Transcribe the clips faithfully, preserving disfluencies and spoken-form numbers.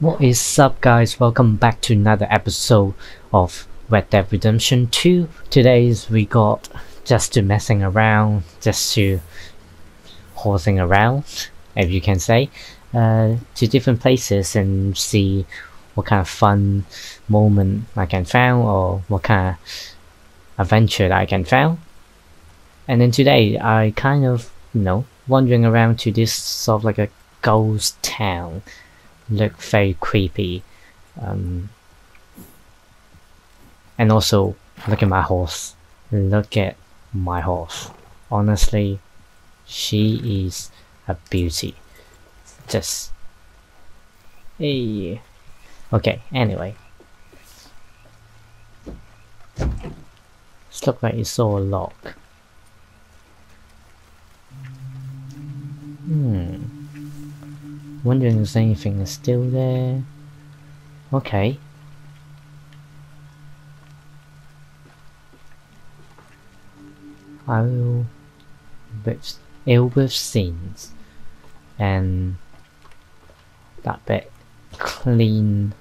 What is up, guys? Welcome back to another episode of Red Dead Redemption two. Today's we got just to messing around, just to horsing around, if you can say, uh, to different places and see what kind of fun moment I can find or what kind of adventure that I can find. And then today I kind of, you know, wandering around to this sort of like a ghost town. Look very creepy, um, and also look at my horse. Look at my horse. Honestly, she is a beauty. Just, hey. Okay. Anyway, this looks like it's all locked. Hmm. Wondering if anything is still there. Okay. I will with ill with scenes and that bit clean.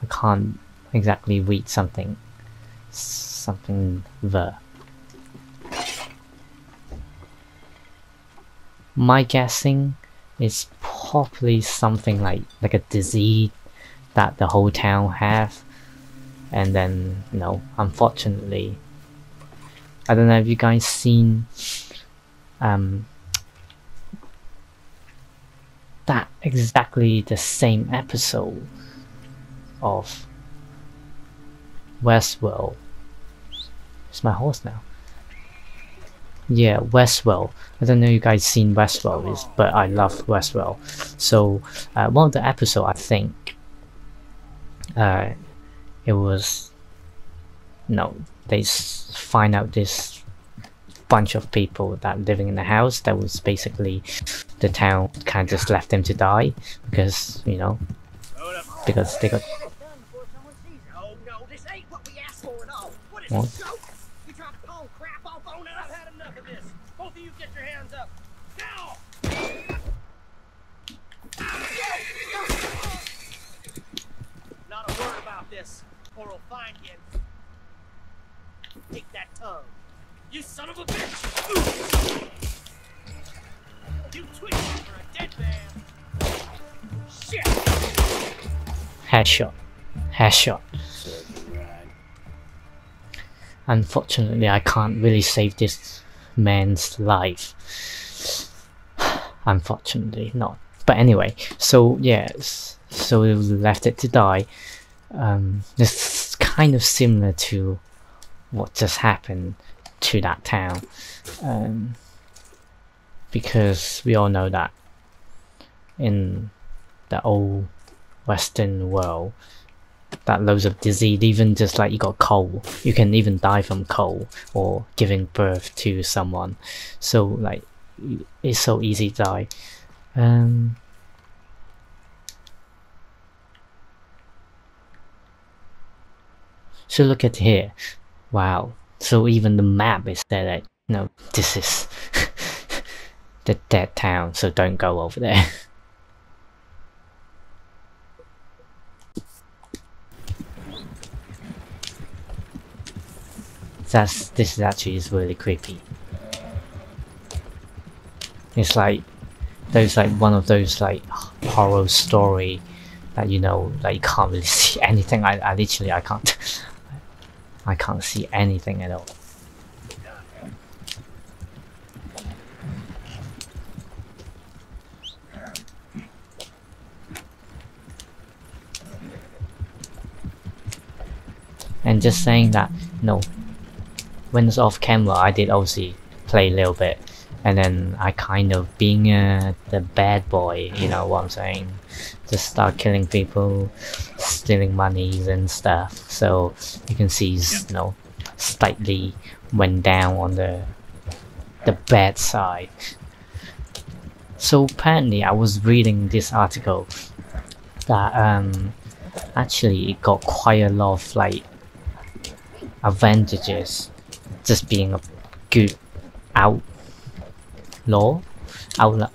I can't exactly read something. Something there. My guessing. It's probably something like like a disease that the whole town have, and then you know, unfortunately, I don't know if you guys seen um that exactly the same episode of Westworld. It's my horse now. Yeah, Westworld. I don't know you guys seen Westworld, is, but I love Westworld. So uh, one of the episode, I think, uh, it was no, they find out this bunch of people that living in the house that was basically the town kind of just left them to die because you know because they got. Oh no, this ain't what we asked for at all. What is this? Or find him. Take that tongue. You son of a bitch! You twitch for a dead man. Shit! Headshot. Headshot. Unfortunately, I can't really save this man's life. Unfortunately, not. But anyway, so yes, so we left it to die. Um, it's kind of similar to what just happened to that town, um, because we all know that in the old Western world that loads of disease, even just like you got cold, you can even die from cold or giving birth to someone, so like it's so easy to die. um, So look at here, wow, so even the map is there that, you know, this is the dead town, so don't go over there. That's, this is actually is really creepy. It's like, those like one of those like horror story that you know, that you can't really see anything. I, I literally, I can't. I can't see anything at all. And just saying that, no, when it's off camera, I did obviously play a little bit, and then I kind of being uh, the bad boy, you know what I'm saying? Just start killing people, stealing monies and stuff. So you can see, you know, slightly went down on the the bad side. So apparently, I was reading this article that um actually it got quite a lot of like advantages just being a good outlaw outlaw.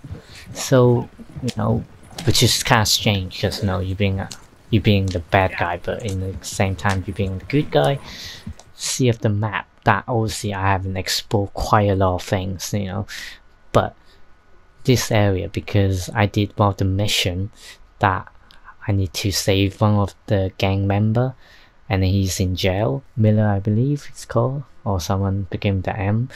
So you know, Which is kind of strange, because you know, you being a, you being the bad guy, but in the same time you being the good guy. See if the map that obviously I haven't explored quite a lot of things, you know, but this area, because I did one of the mission that I need to save one of the gang member, and he's in jail. Miller, I believe it's called, or someone became the M.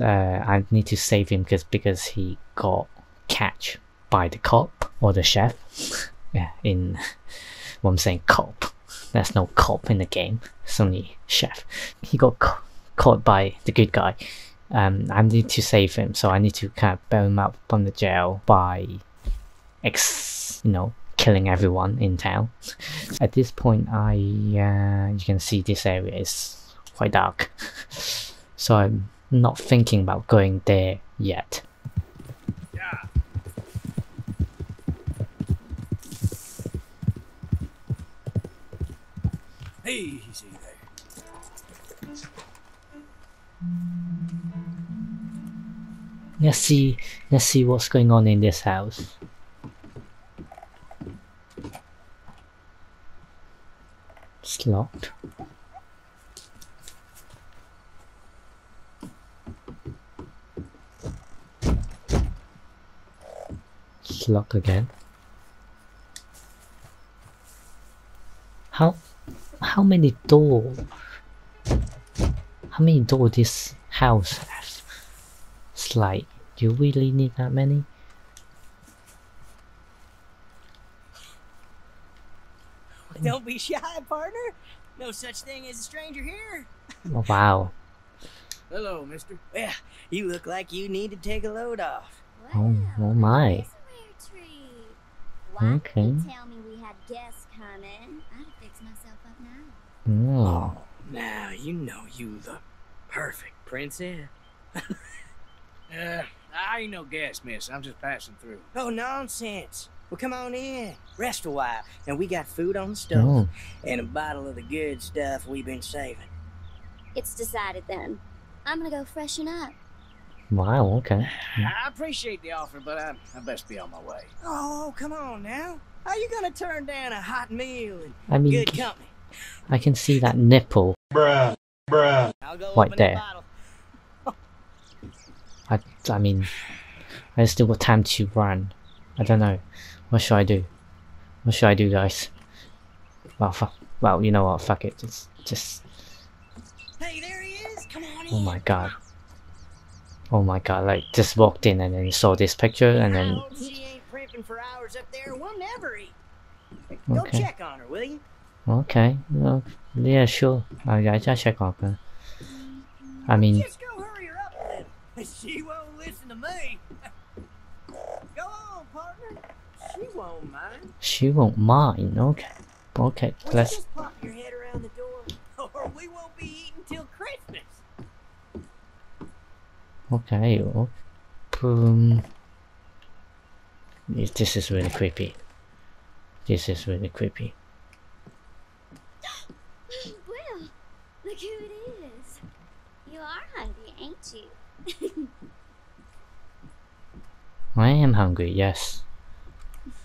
Uh, I need to save him because because he got catch by the cop or the chef. Yeah, in what well, I'm saying cop. There's no cop in the game. It's only chef. He got ca caught by the good guy. Um, I need to save him, so I need to kind of bail him out from the jail by, ex, you know, killing everyone in town. At this point, I uh, you can see this area is quite dark, so I'm not thinking about going there yet. Easy there. Let's see, let's see what's going on in this house. It's locked. It's locked again. How? How many door? How many door this house has? It's like, do you really need that many? Don't be shy, partner. No such thing as a stranger here. Oh, wow. Hello, mister. Well, you look like you need to take a load off. Wow, oh, oh my. That's a rare treat. Why okay. Didn't you tell me we had guests coming? I'd fix myself up now. Oh. Now you know you the perfect princess. uh, I ain't no guest, miss. I'm just passing through. Oh, nonsense. Well, come on in. Rest a while. And we got food on the stove. Oh. And a bottle of the good stuff we've been saving. It's decided then. I'm gonna go freshen up. Wow, okay. I appreciate the offer, but I, I best be on my way. Oh, come on now. How you gonna turn down a hot meal and I mean, good company? I can see that nipple bruh, bruh. Right there. I, I mean, I still got time to run. I don't know. What should I do? What should I do, guys? Well, fuck. Well, you know what? Fuck it. Just, just. Hey, there he is. Come on in. Oh my god. Oh my god! Like just walked in and then saw this picture and then. She ain't prepping for hours up there. We'll never eat. Go okay. Check on her, will you? Okay, well, yeah, sure. I I just check on her. I mean, just go hurry her up then. She won't listen to me. Go on, partner. She won't mind. She won't mind. Okay, okay. Well, let's just pop your head around the door, or we won't be eating till Christmas. Okay. Um. This is really creepy. This is really creepy. Well, look who it is. You are hungry, ain't you? I am hungry, yes.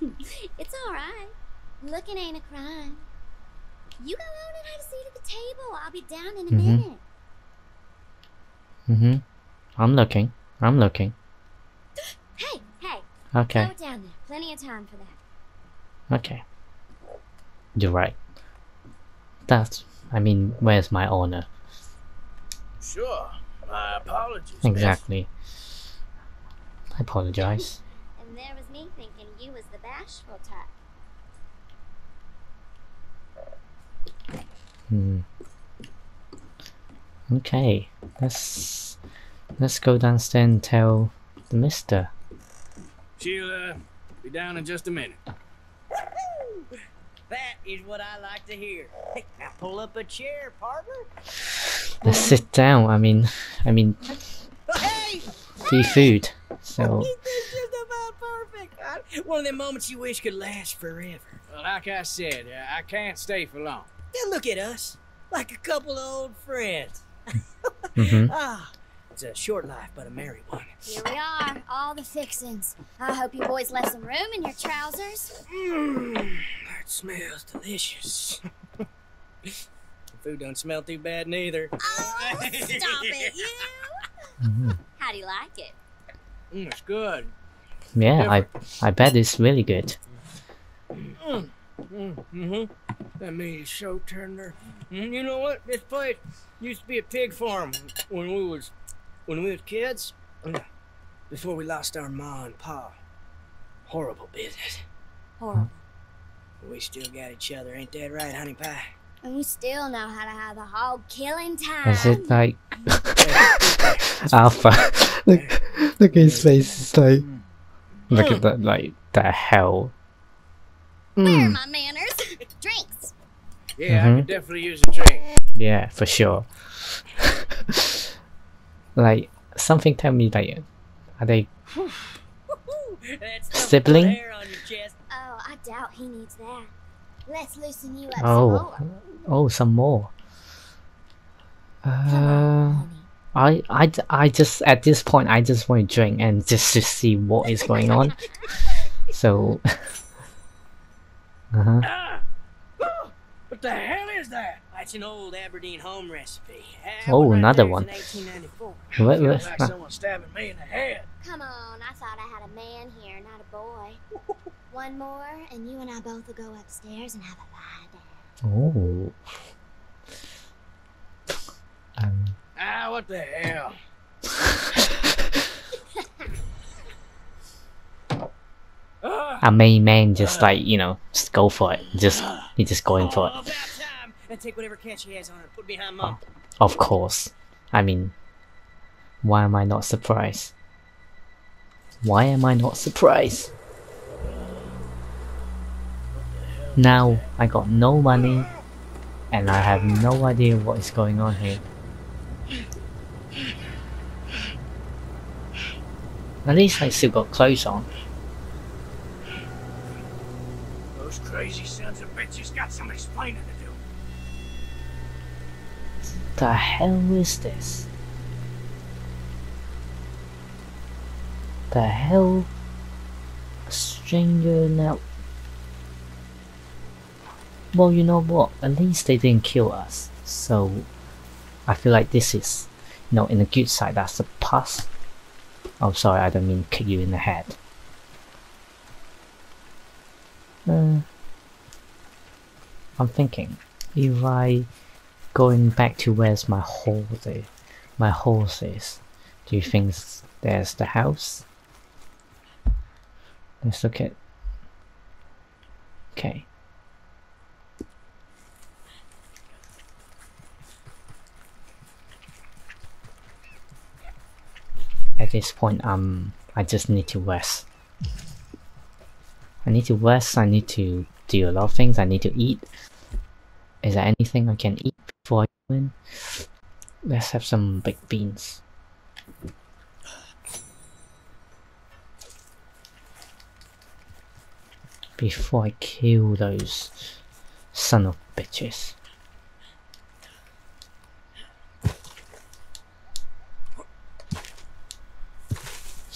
It's alright. Looking ain't a crime. You go on and have a seat at the table. I'll be down in a mm-hmm. minute. Mm-hmm. I'm looking. I'm looking. Hey, hey. Okay. Go down there. Plenty of time for that. Okay. You're right. That's, I mean, where's my honor? Sure, my apologies. Exactly. I apologize. And there was me thinking you was the bashful type. Hmm. Okay, let's let's go downstairs and tell the mister. She'll uh, be down in just a minute. That is what I like to hear. Hey, now pull up a chair, partner. Let's sit down. I mean, I mean, hey, free hey. food. So. This is just about perfect. One of them moments you wish could last forever. Well, like I said, I can't stay for long. Then look at us, like a couple of old friends. Ah, mm-hmm. oh, It's a short life, but a merry one. Here we are, all the fixings. I hope you boys left some room in your trousers. Mmm, that smells delicious. Food don't smell too bad neither. Oh, stop it, you! Mm-hmm. How do you like it? Mm, it's good. Yeah, Different. I I bet it's really good. Mm. Mm-hmm. That meat is so tender. You know what? This place used to be a pig farm when we was when we was kids. Before we lost our ma and pa. Horrible business. Horrible. We still got each other, ain't that right, honey pie? And we still know how to have a hog killing time. Is it like Alpha? Look, look at his face. It's like, look at that, like the hell. Where are my manners? Drinks. Yeah, mm-hmm. I could definitely use a drink. Yeah, for sure. Like something tell me, like, are they sibling? Oh, I doubt he needs that. Let's loosen you up oh. some more. Oh, some more. Uh, I, I, I just at this point I just want to drink and just to see what is going on. So. Uh-huh. Ah! Oh, what the hell is that? That's an old Aberdeen home recipe. That oh, one right another one. What, what? Like someone stabbing me in the head. Come on, I thought I had a man here, not a boy. One more, and you and I both will go upstairs and have a lie down. Oh. Um. Ah, what the hell? A main man just like, you know, just go for it. Just he's just going for it. And take whatever catch he has on it, put behind mom. Oh, of course. I mean, why am I not surprised? Why am I not surprised? Now I got no money and I have no idea what is going on here. At least I still got clothes on. Those crazy sons of bitches got some explaining to do. The hell is this? The hell? A stranger now. Well, you know what? At least they didn't kill us. So I feel like this is, you know, in the good side. That's the past. Oh, sorry, I don't mean kick you in the head. Uh, I'm thinking, if I going back to where's my horse is, my horse is, do you think there's the house? Let's look at. Okay. At this point, um, I just need to rest. I need to rest, I need to do a lot of things, I need to eat. Is there anything I can eat before I go in? Let's have some baked beans. Before I kill those son of bitches.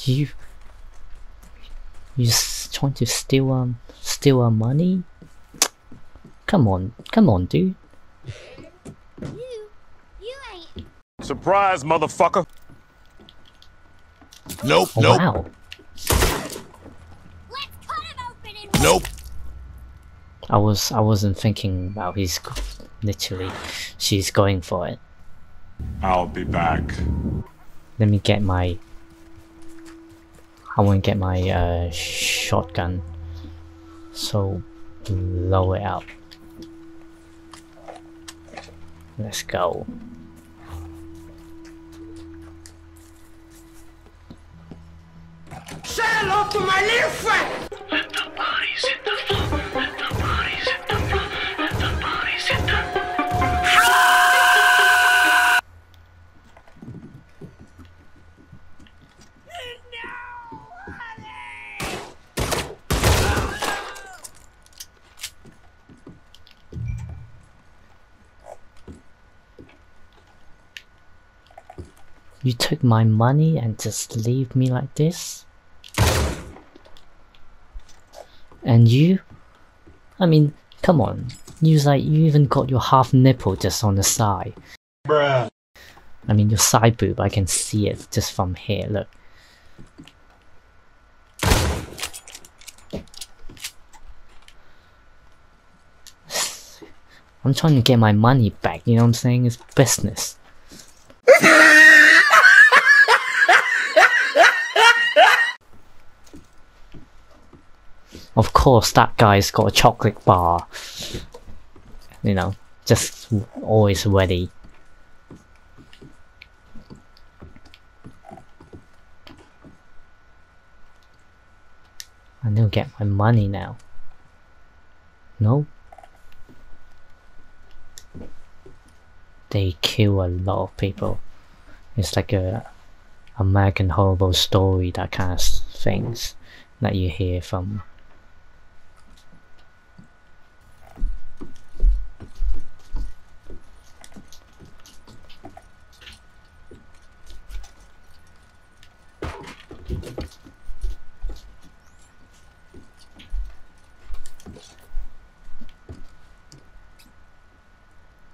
You... You... trying to steal um steal our money? Come on, come on, dude. You, you ain't. Surprise, motherfucker. Nope, oh, nope. Wow. Let's cut him open and nope. I was I wasn't thinking about he's literally she's going for it. I'll be back. Let me get my. I want to get my uh, shotgun, so blow it up. Let's go. Say hello to my little friend. Let the body sit the floor. Let the body sit the floor. Let the body sit the floor. No. You took my money and just leave me like this? And you? I mean, come on. You like you even got your half nipple just on the side. Bruh. I mean, your side boob, I can see it just from here, look. I'm trying to get my money back, you know what I'm saying? It's business. Of course, that guy's got a chocolate bar. You know, just always ready. I need to get my money now. No? They kill a lot of people. It's like a American Horrible Story, that kind of things that you hear from.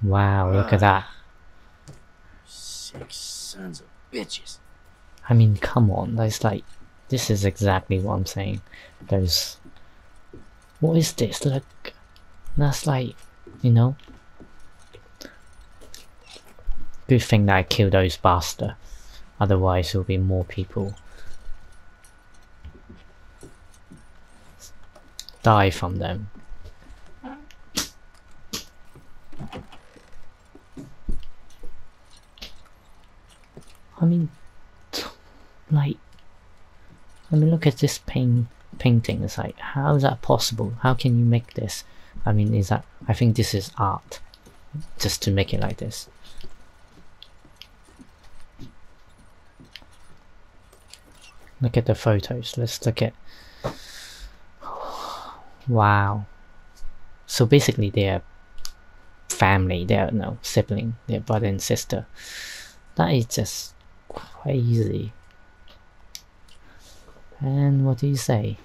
Wow, look at that. Sick sons of bitches. I mean, come on, that's like, this is exactly what I'm saying. Those, what is this? Look, that's like, you know, good thing that I killed those bastards, otherwise there'll be more people die from them. I mean, like, I mean, look at this pain, painting, it's like, how is that possible? How can you make this? I mean, is that, I think this is art, just to make it like this. Look at the photos, let's look at, wow. So basically they're family, they're, no, sibling, they're brother and sister. That is just crazy. And what do you say?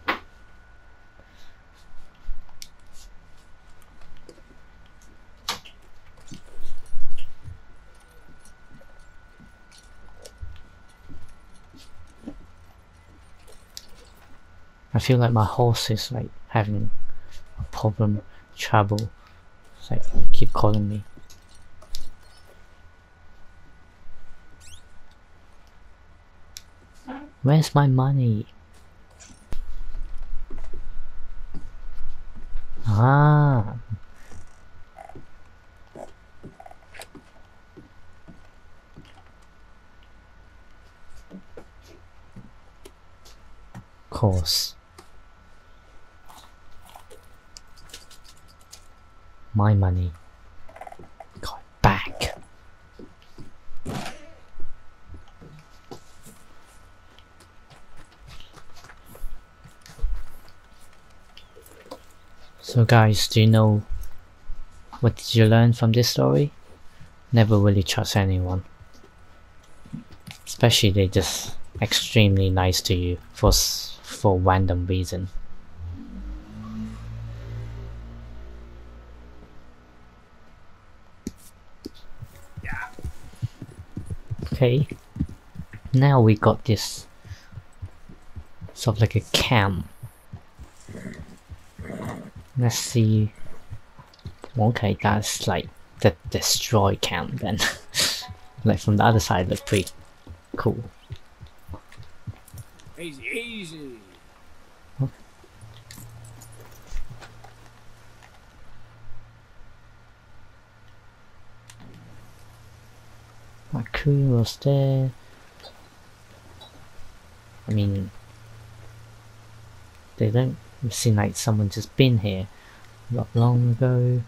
I... I feel like my horse is like having a problem, trouble. Like, keep calling me. Where's my money? Ah. Of course. My money. Got it back. So guys, do you know what did you learn from this story? Never really trust anyone. Especially they're just extremely nice to you for for random reason. Okay, now we got this sort of like a cam. Let's see. Okay, that's like the destroy cam then. Like from the other side, looks pretty cool. Easy, easy. Okay. My crew was there. I mean, they don't seem like someone just been here not long ago.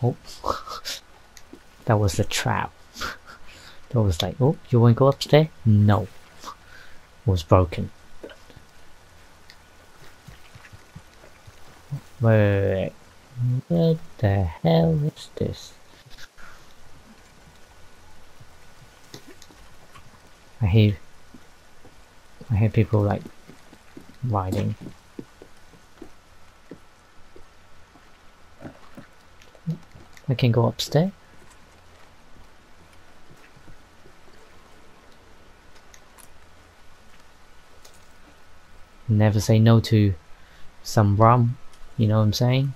Oh, that was the trap. That was like, oh, you want to go upstairs? No. It was broken. Wait, wait, wait. What the hell is this? I hear, I hear people like riding. I can go upstairs. Never say no to some rum, you know what I'm saying?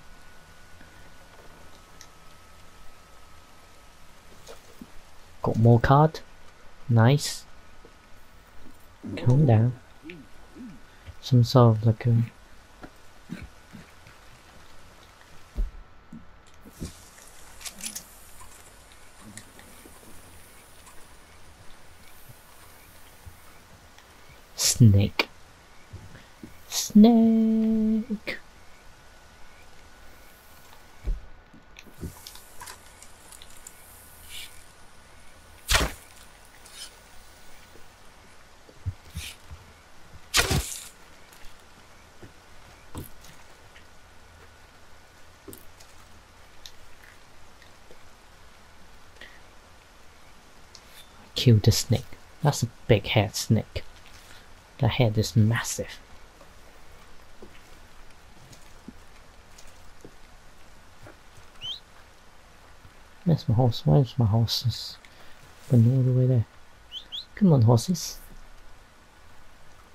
Got more card, nice. Calm down. Some sort of like a snake. Snake. Kill the snake. That's a big head snake. The head is massive. Where's my horse? Where's my horses? Been all the way there. Come on, horses.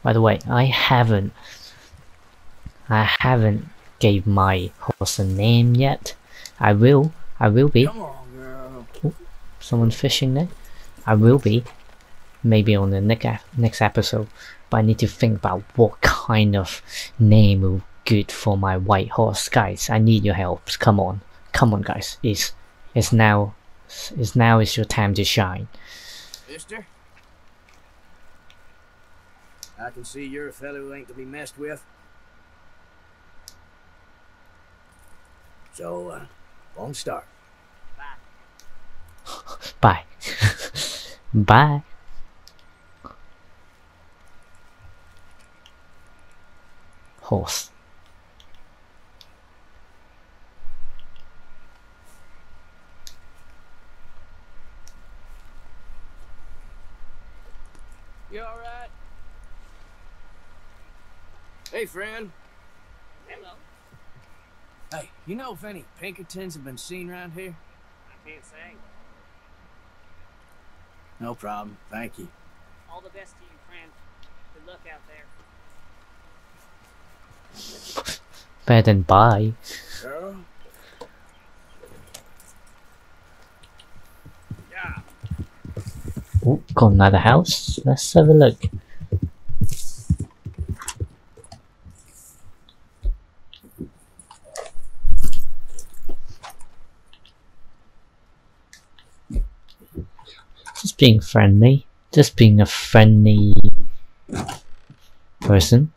By the way, I haven't I haven't gave my horse a name yet. I will. I will be. Come on, girl. Oh, someone fishing there. I will be. Maybe on the next next episode. But I need to think about what kind of name will be good for my white horse. Guys, I need your help. Come on. Come on, guys. It's It's now, it's now is your time to shine. Mister, I can see you're a fellow who ain't to be messed with. So, uh, won't start. Bye. Bye. Bye. Horse. You alright? Hey, friend. Hello. Hey, you know if any Pinkertons have been seen around here? I can't say. No problem. Thank you. All the best to you, friend. Good luck out there. Better than bye. Girl. Oh, got another house. Let's have a look. Just being friendly. Just being a friendly person.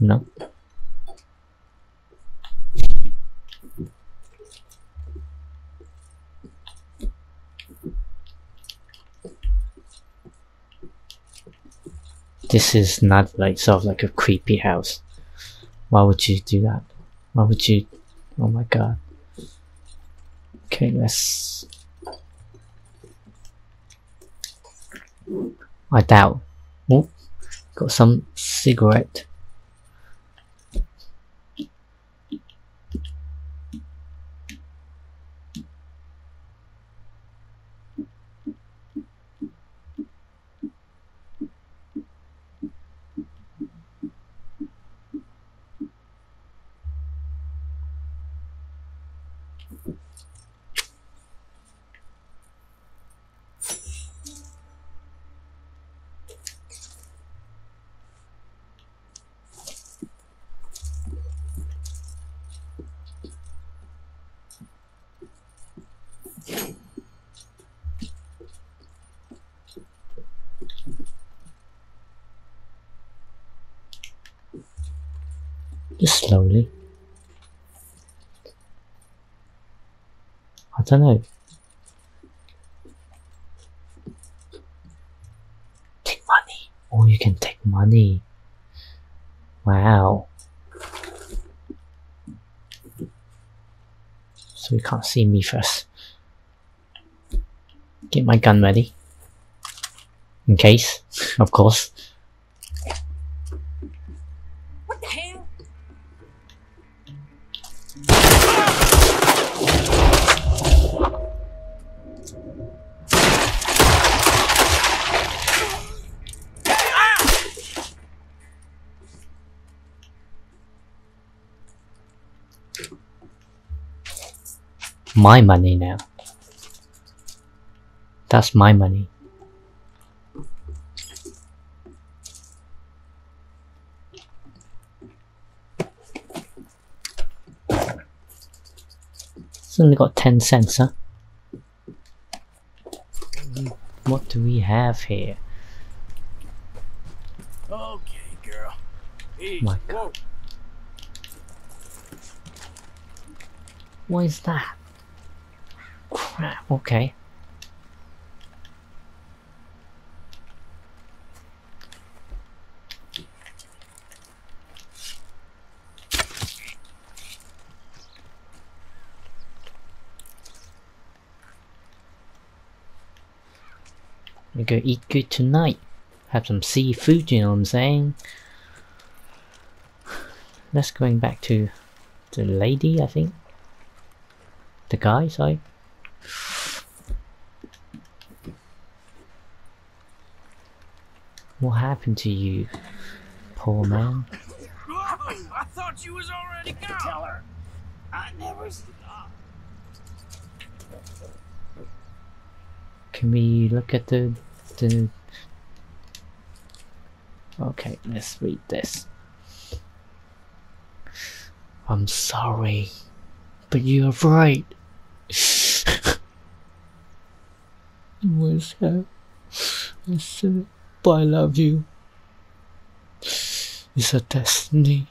No. This is not like sort of like a creepy house. Why would you do that? Why would you? Oh my god. Okay, let's. I doubt. Oh, got some cigarette. Just slowly. don't know. Take money. Oh, you can take money. Wow. So you can't see me first. Get my gun ready. In case, of course. What the hell? My money now. That's my money. It's only got ten cents, huh? What do we have here? Okay, girl. Easy. My God. What is that? Crap, okay. We go eat good tonight. Have some seafood, you know what I'm saying? Let's going back to the lady, I think. The guy, sorry. What happened to you, poor man? Oh, I thought you was already gone. Tell her. I never stopped. Can we look at the the? Okay, let's read this. I'm sorry, but you are right. Was her? I said, but I love you. It's a destiny.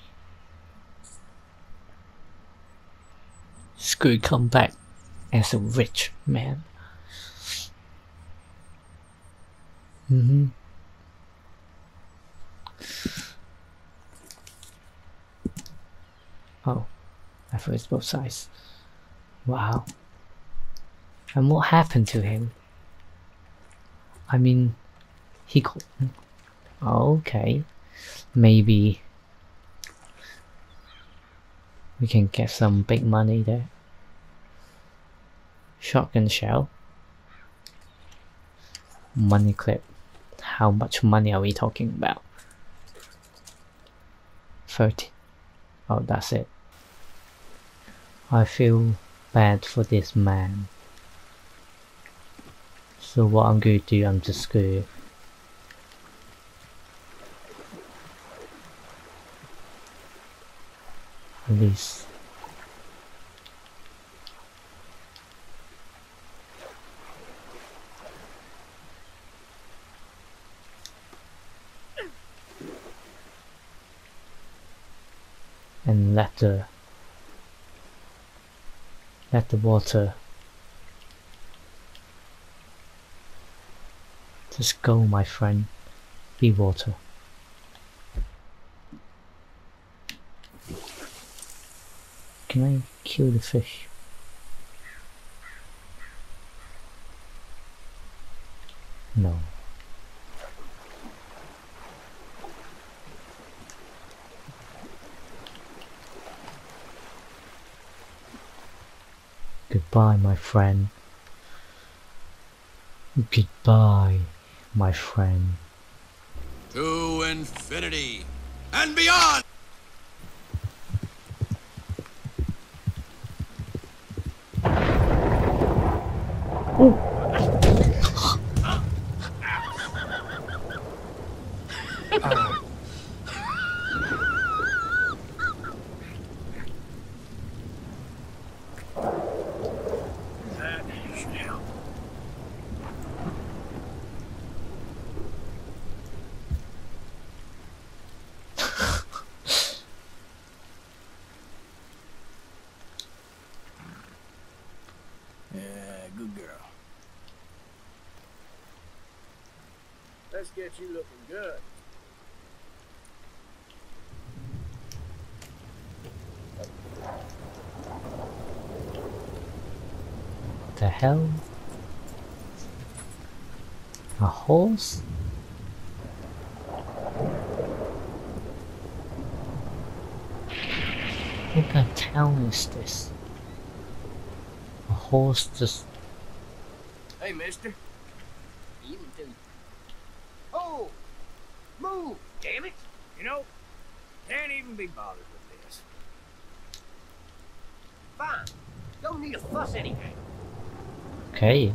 It's going to come back as a rich man. Mm-hmm. Oh, I thought it's both sides. Wow. And what happened to him? I mean, he got... Okay. Maybe we can get some big money there. Shotgun shell. Money clip. How much money are we talking about? thirty. Oh, that's it. I feel bad for this man. So what I'm going to do, I'm just going to release. And let the let the water just go, my friend. Be water. Can I kill the fish? No. Goodbye, my friend. Goodbye, my friend. To infinity and beyond. let's get you looking good. What the hell? A horse? What kind of town is this? A horse just... Hey, mister. Even do. Oh! Move! Damn it! You know, can't even be bothered with this. Fine. Don't need to fuss anything. Okay.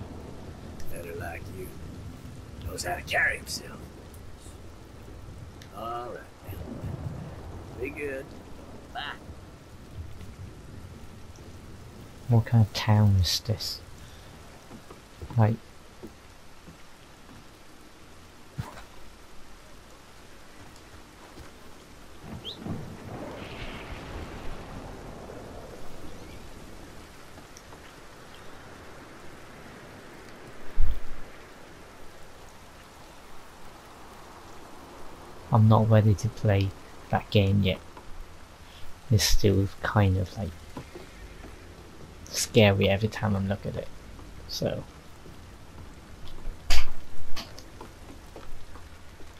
Better like you. Knows how to carry himself. All right. Be good. Bye. What kind of town is this? Like... I'm not ready to play that game yet. It's still kind of like... scary every time I look at it, so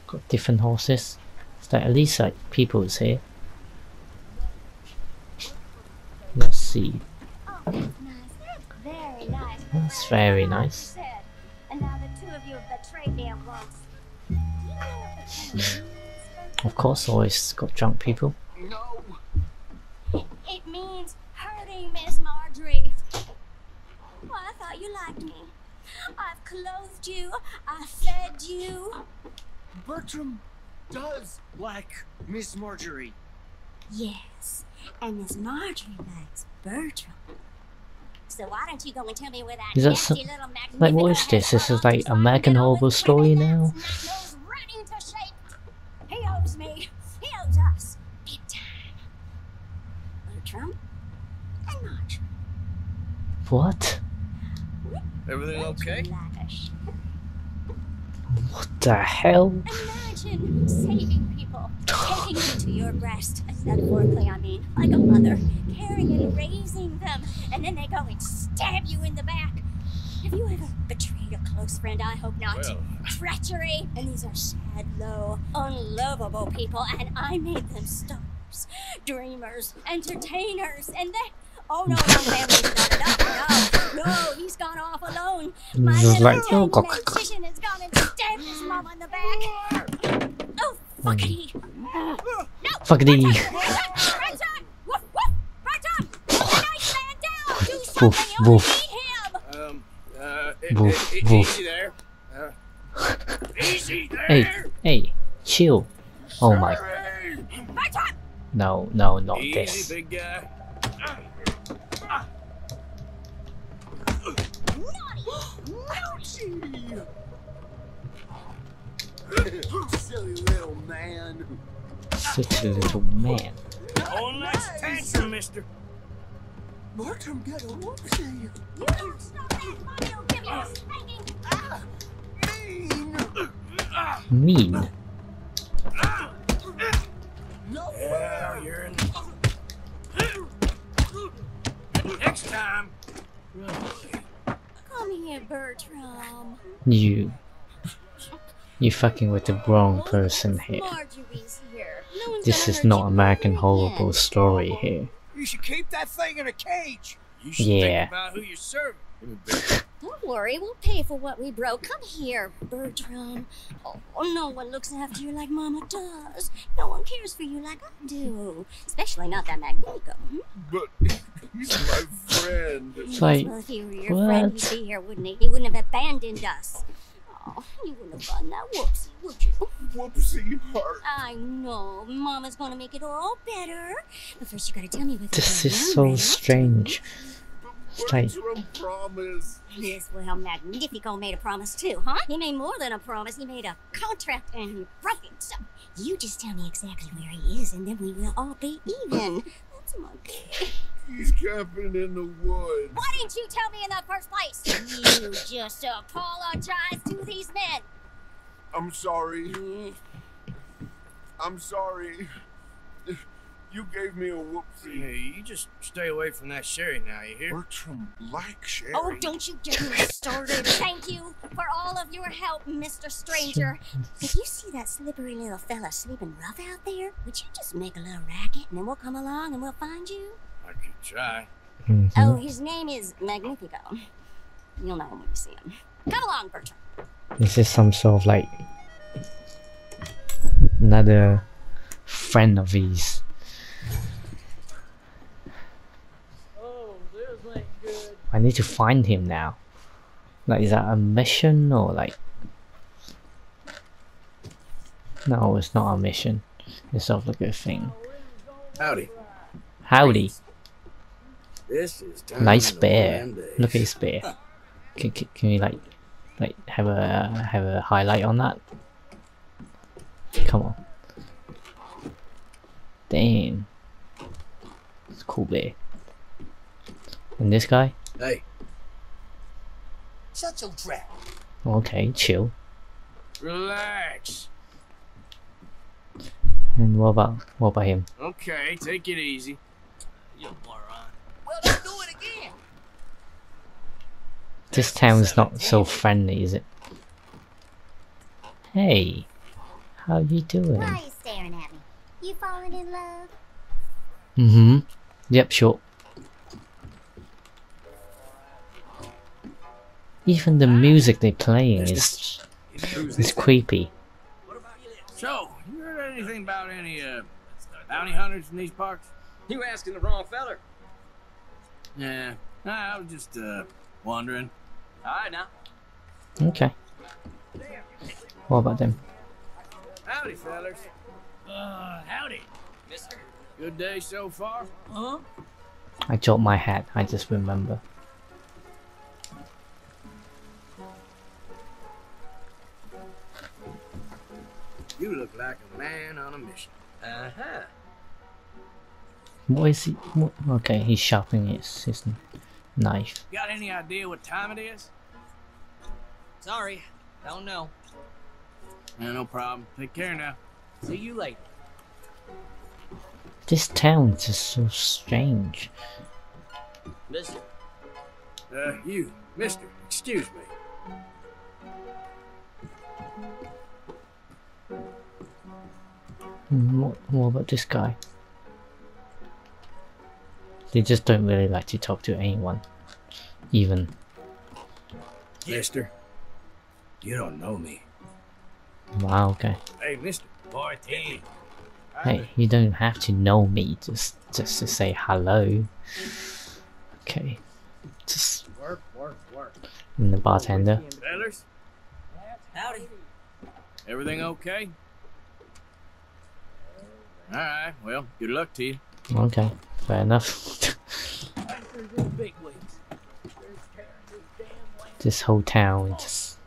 got different horses. So at least like people is here. Let's see. Oh, very nice. That's very nice. And now the two of you have betrayed me at once. Of course, always got drunk people. No. It, it means hurting Miss Marjorie. Well, I thought you liked me. I've clothed you. I fed you. Bertram does like Miss Marjorie. Yes, and Miss Marjorie likes Bertram. So why don't you go and tell me where that nasty little magnificent... Like, what is this? This is like American Horror Story now? Running to shape. He owes me. He owes us. Big time. Bertram? I'm not sure. What? Everything okay? What the hell? Imagine saving people, taking them to your breast, metaphorically I mean, like a mother, carrying and raising them, and then they go and stab you in the back. Have you ever betrayed a close friend? I hope not. Well. Treachery! And these are sad, low, unlovable people, and I made them stars, dreamers, entertainers, and they... Oh no, my family's not enough, no, no, he's gone off alone. My little like, oh, magician has gone and stabbed his mom on the back. Oh, fuckity. No, fuckity. Woof, woof, Bertram, put the nice man down, do something, you'll need him. Um, uh, it, woof, it, it, woof. Easy there. Uh, easy there. Hey, hey, chill. Sorry. Oh my. Bertram. No, no, not easy, this. Big guy. Silly little man. Such a little man. Oh, nice tantrum, mister. Bertram, get a whoop to you. You don't stop that money, I'll give you a spanking. Ah, mean. Mean. No, yeah, you're in. Next time. Come here, Bertram. You. You're fucking with the wrong person here. here. No this is not American Horror Story here. You should keep that thing in a cage. You should yeah. think about who you're serving. Don't worry, we'll pay for what we broke. Come here, Bertram. Oh, no one looks after you like Mama does. No one cares for you like I do. Especially not that Magnifico. But he's my friend. It's like, if you were your what? friend, he'd be here, wouldn't he? He wouldn't have abandoned us. Oh, you wouldn't have gotten that whoopsie, would you? Whoopsie heart. I know. Mama's gonna make it all better. But first you gotta tell me what this is so strange. It's like... promise. Yes, well, Magnifico made a promise too, huh? He made more than a promise. He made a contract and he broke it. So you just tell me exactly where he is and then we will all be even. That's my game. He's camping in the woods. Why didn't you tell me in the first place? You just apologize to these men. I'm sorry. I'm sorry. You gave me a whoopsie. Hey, you just stay away from that sherry now, you hear? Bertram likes sherry. Oh, don't you get me started. Thank you for all of your help, Mister Stranger. If you see that slippery little fella sleeping rough out there, would you just make a little racket and then we'll come along and we'll find you? I could try. Mm-hmm. Oh, his name is Magnifico. You'll know him when you see him. Come along, Bertram. This is some sort of like another friend of his. Oh, this ain't good. I need to find him now. Like, is that a mission or like? No, it's not a mission. It's sort of a good thing. Howdy. Howdy. This is nice bear. Look at his bear. Can can, can you like? Like have a have a highlight on that. Come on. Damn. It's cool bear. And this guy? Hey. Shut your trap. Okay, chill. Relax. And what about what about him? Okay, take it easy. You moron. Well, don't do it again. This town's not so friendly, is it? Hey, how you doing? Why are you staring at me? You falling in love? Mm-hmm. Yep, sure. Even the music they're playing is is creepy. So, you heard anything about any uh, bounty hunters in these parks? You asking the wrong feller. Yeah, nah, I was just uh wandering. Alright now. Okay. What about them? Howdy, fellas. Uh, howdy, mister. Good day so far? Uh huh? I dropped my hat, I just remember. You look like a man on a mission. Uh huh. What is he? What? Okay, he's sharpening his, his knife. Got any idea what time it is? Sorry, don't know. Yeah, no problem. Take care now. See you later. This town is just so strange. Mister. Uh, you, Mister, excuse me. What, what about this guy? They just don't really like to talk to anyone, even. Mister, you don't know me. Wow, okay. Hey, Mister fourteen. Hey, you don't have to know me just just to say hello. Okay. Just work, work, work. And the bartender. Howdy. Everything okay? All right. Well, good luck to you. Okay. Fair enough. This whole town just...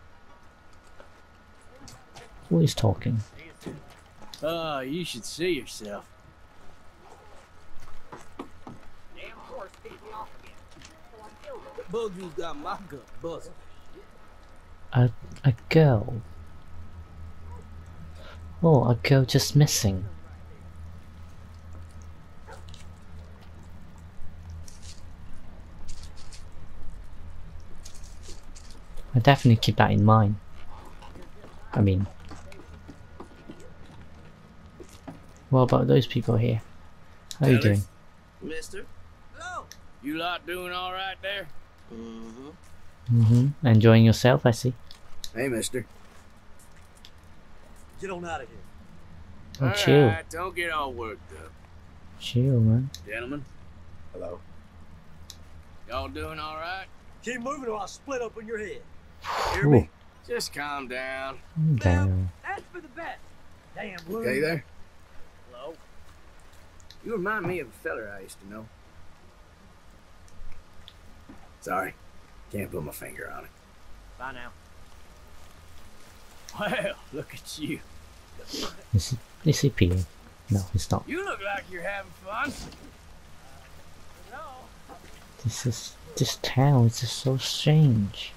Who is talking? Oh, you should see yourself. Damn horse beat me off again. Boogie got my gun busted. A a girl. Oh, a girl just missing. I definitely keep that in mind. I mean, what about those people here? How are you doing, Mister? Oh, you lot doing all right there? Mm-hmm. Mm-hmm. Enjoying yourself, I see. Hey, Mister. Get on out of here. Oh, all chill. Right, don't get all worked up. Chill, man. Gentlemen. Hello. Y'all doing all right? Keep moving, or I'll split up on your head. Hear me? Just calm down. Damn. That's for the best. Damn, Blue. Hey there. Hello. You remind me of a feller I used to know. Sorry, can't put my finger on it. Bye now. Well, look at you. Is he, is he peeing? No, he's not. You look like you're having fun. No. This is this town. It's just so strange.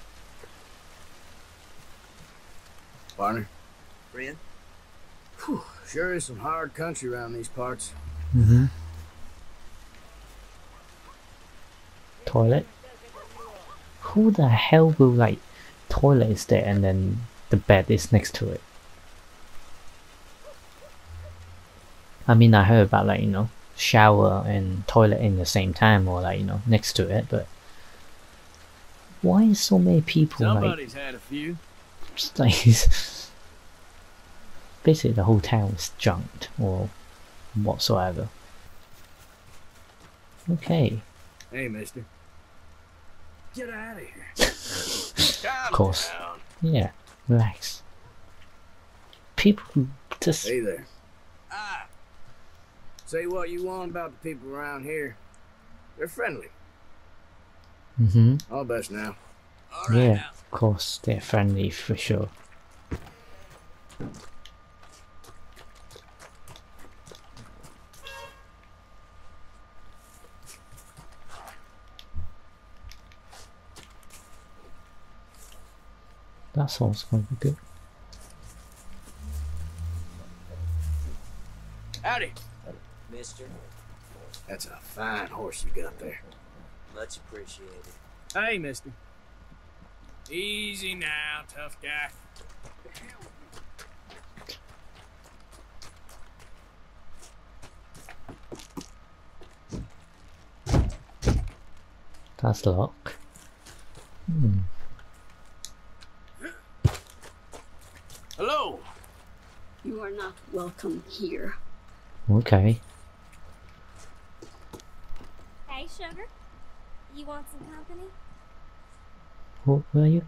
Barney, friend. Whew, sure is some hard country around these parts. Mm-hmm. Toilet? Who the hell will like toilet is there and then the bed is next to it? I mean, I heard about like, you know, shower and toilet in the same time or like, you know, next to it, but why is so many people Somebody's like, had a few. Just like basically the whole town is junked or whatsoever. Okay. Hey, mister. Get out of here. Of course. Down. Yeah, relax. People just... Hey there. Ah. Say what you want about the people around here. They're friendly. Mm-hmm. All best now. All right, yeah, now. Of course. They're friendly for sure. That sounds going to be good. Howdy, mister. That's a fine horse you got there. Much appreciated. Hey, mister. Easy now, tough guy. That's locked. Hmm. Hello. You are not welcome here. Okay. Hey, sugar. You want some company? What were you?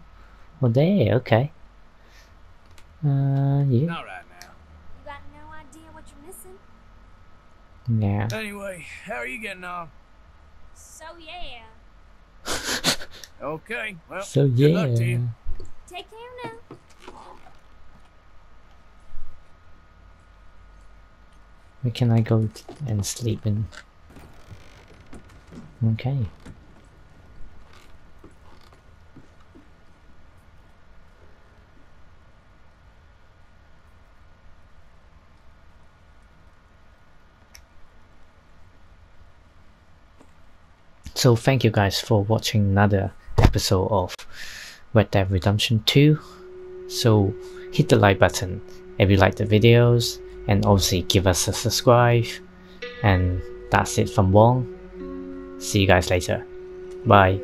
Well, there. Okay. Uh, yeah. Not right now. You got no idea what you're missing. Yeah. Anyway, how are you getting on? So yeah. Okay. Well. So yeah. Good luck to you. Take care now. Where can I go and sleep in? Okay. So thank you guys for watching another episode of Red Dead Redemption two. So hit the like button if you like the videos. And obviously give us a subscribe. And that's it from Wong. See you guys later. Bye.